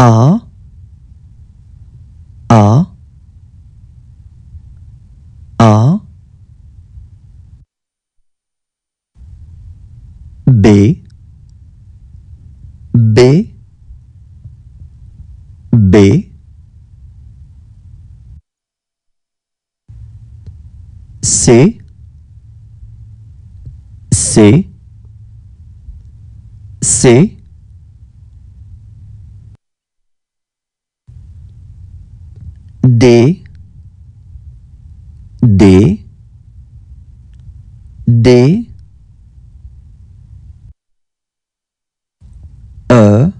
A B B B C C C D D D F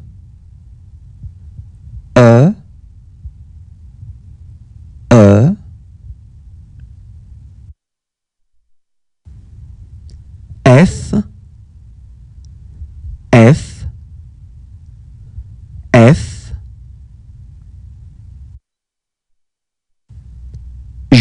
F F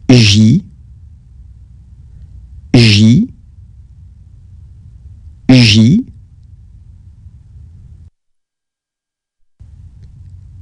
J J J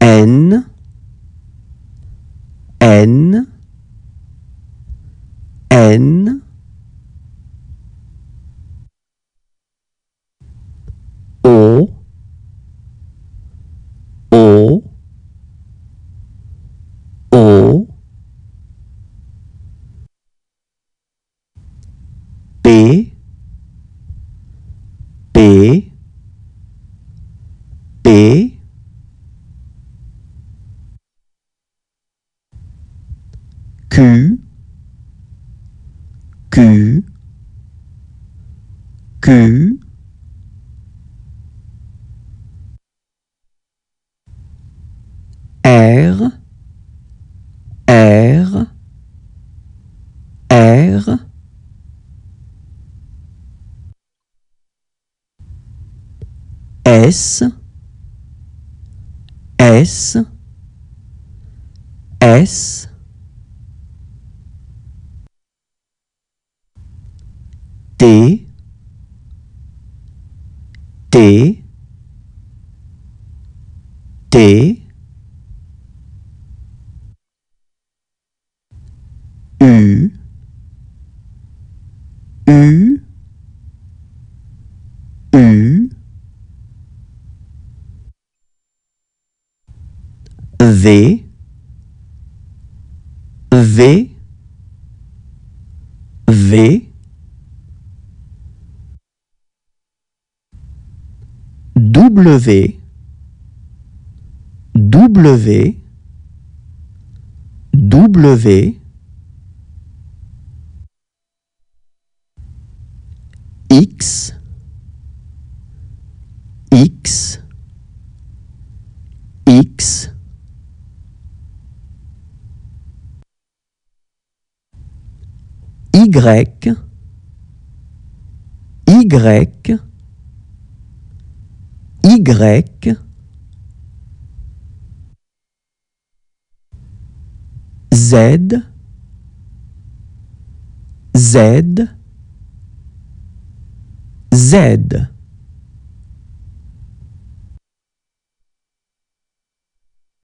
N N N P P P Q Q Q R R R S S S T T T U U U V V V W W W X X X Y Y Y Z Z Z